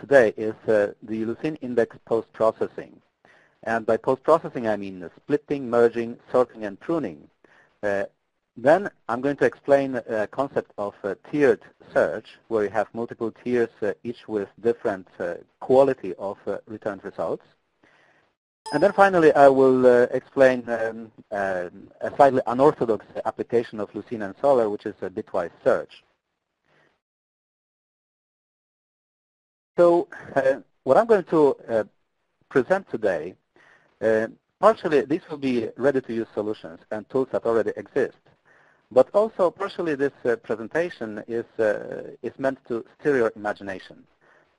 today is the Lucene index post-processing. And by post-processing, I mean splitting, merging, sorting, and pruning. Then I'm going to explain a concept of tiered search, where you have multiple tiers, each with different quality of returned results. And then finally, I will explain a slightly unorthodox application of Lucene and Solr, which is a bitwise search. So what I'm going to present today, partially these will be ready-to-use solutions and tools that already exist. But also, partially, this presentation is meant to stir your imagination,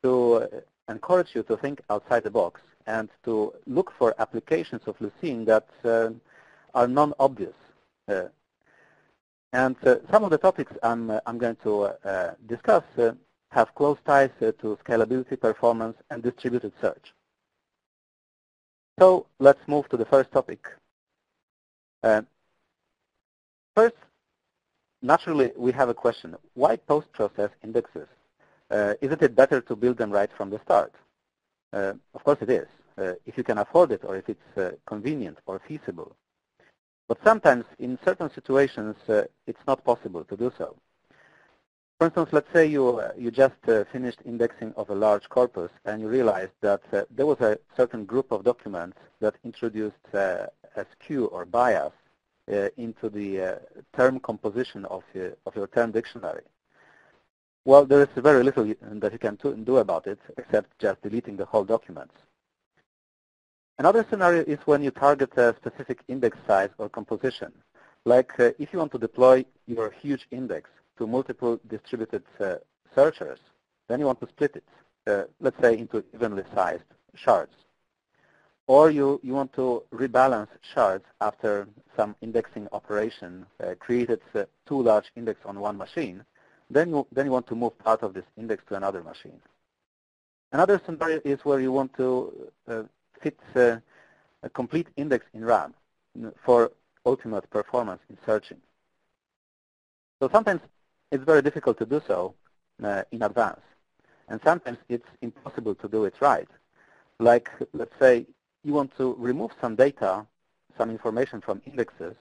to encourage you to think outside the box and to look for applications of Lucene that are non-obvious. And some of the topics I'm going to discuss have close ties to scalability, performance, and distributed search. So let's move to the first topic. First, naturally, we have a question. Why post-process indexes? Isn't it better to build them right from the start? Of course it is, if you can afford it or if it's convenient or feasible. But sometimes, in certain situations, it's not possible to do so. For instance, let's say you just finished indexing of a large corpus and you realized that there was a certain group of documents that introduced a skew or bias into the term composition of your term dictionary. Well, there is very little that you can do about it except just deleting the whole documents. Another scenario is when you target a specific index size or composition. Like if you want to deploy your huge index to multiple distributed searchers, then you want to split it, let's say, into evenly sized shards. Or you want to rebalance shards after some indexing operation created too large index on one machine, then you want to move part of this index to another machine. Another scenario is where you want to fit a complete index in RAM for ultimate performance in searching. So sometimes it's very difficult to do so in advance, and sometimes it's impossible to do it right. Like, let's say, you want to remove some data, some information from indexes,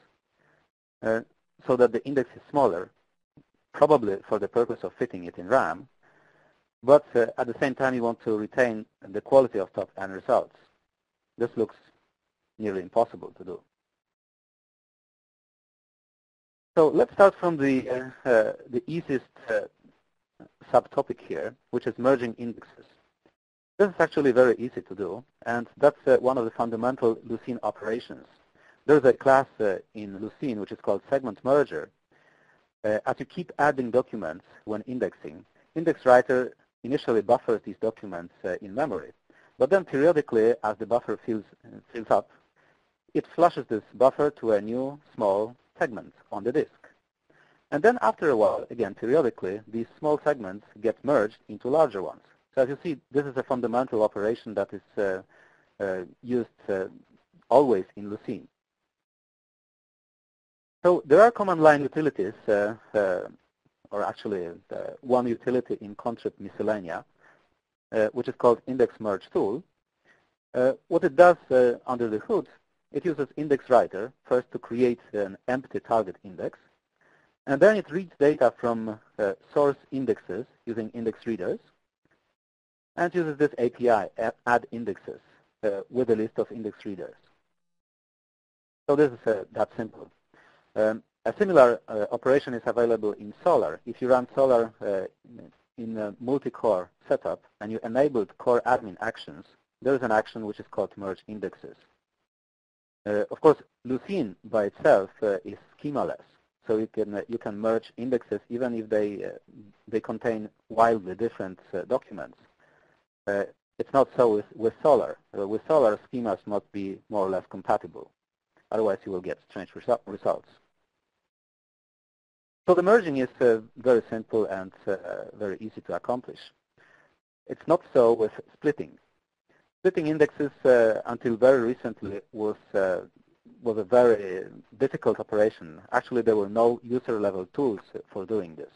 so that the index is smaller, probably for the purpose of fitting it in RAM, but at the same time you want to retain the quality of top-end results. This looks nearly impossible to do. So let's start from the easiest subtopic here, which is merging indexes. This is actually very easy to do, and that's one of the fundamental Lucene operations. There's a class in Lucene which is called Segment Merger. As you keep adding documents when indexing, IndexWriter initially buffers these documents in memory, but then periodically, as the buffer fills up, it flushes this buffer to a new small segment on the disk. And then after a while, again, periodically, these small segments get merged into larger ones. So as you see, this is a fundamental operation that is used always in Lucene. So there are command line utilities, or actually one utility in Contrib Miscellanea, which is called Index Merge Tool. What it does under the hood, it uses IndexWriter first to create an empty target index, and then it reads data from source indexes using index readers, and uses this API, Add Indexes, with a list of index readers. So this is that simple. A similar operation is available in Solr. If you run Solr in a multi-core setup and you enabled core admin actions, there is an action which is called Merge Indexes. Of course, Lucene by itself is schemaless, so you can merge indexes even if they contain wildly different documents. It's not so with Solr. With Solr, schemas must be more or less compatible. Otherwise, you will get strange results. So the merging is very simple and very easy to accomplish. It's not so with splitting. Splitting indexes until very recently was a very difficult operation. Actually, there were no user-level tools for doing this.